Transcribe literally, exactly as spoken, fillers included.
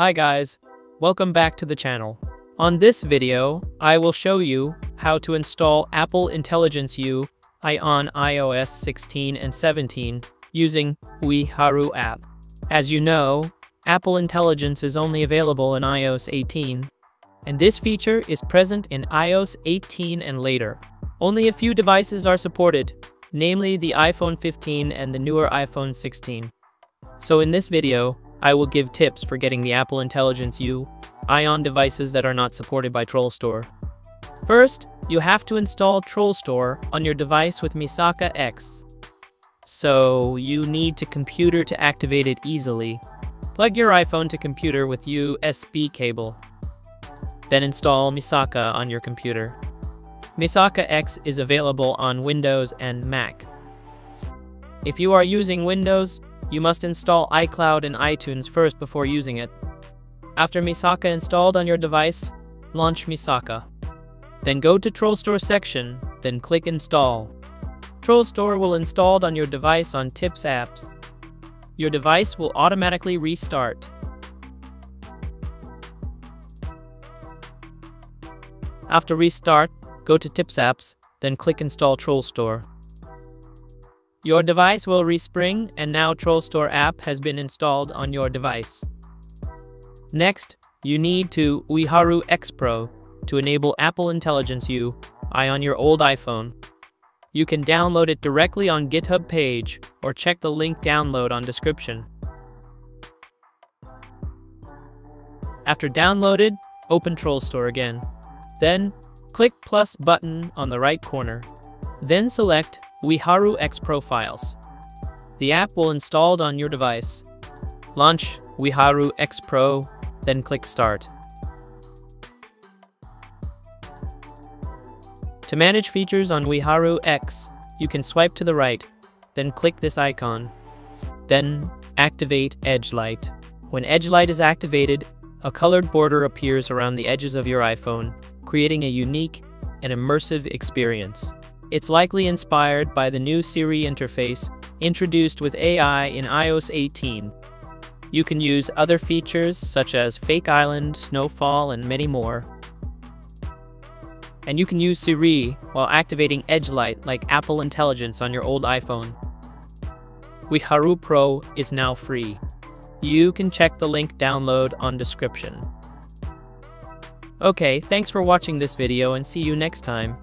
Hi guys, welcome back to the channel. On this video, I will show you how to install Apple Intelligence U I on iOS sixteen and seventeen using Uiharu app. As you know, Apple Intelligence is only available in iOS eighteen, and this feature is present in iOS eighteen and later. Only a few devices are supported, namely the iPhone fifteen and the newer iPhone sixteen. So in this video, I will give tips for getting the Apple Intelligence U I on devices that are not supported by Troll Store. First, you have to install Troll Store on your device with Misaka X. So you need to computer to activate it easily. Plug your iPhone to computer with U S B cable. Then install Misaka on your computer. Misaka X is available on Windows and Mac. If you are using Windows, you must install iCloud and iTunes first before using it. After Misaka installed on your device, launch Misaka. Then go to Troll Store section, then click Install. Troll Store will installed on your device on Tips apps. Your device will automatically restart. After restart, go to Tips apps, then click Install Troll Store. Your device will respring, and now Troll Store app has been installed on your device. Next, you need to UiharuX Pro to enable Apple Intelligence U I on your old iPhone. You can download it directly on GitHub page or check the link download on description. After downloaded, open Troll Store again. Then, click plus button on the right corner. Then select UiharuX Pro files. The app will installed on your device. Launch UiharuX Pro, then click Start. To manage features on UiharuX, you can swipe to the right, then click this icon. Then activate Edge Light. When Edge Light is activated, a colored border appears around the edges of your iPhone, creating a unique and immersive experience. It's likely inspired by the new Siri interface introduced with A I in iOS eighteen. You can use other features such as Fake Island, Snowfall, and many more. And you can use Siri while activating Edge Light like Apple Intelligence on your old iPhone. UiharuX Pro is now free. You can check the link download on description. Okay, thanks for watching this video and see you next time.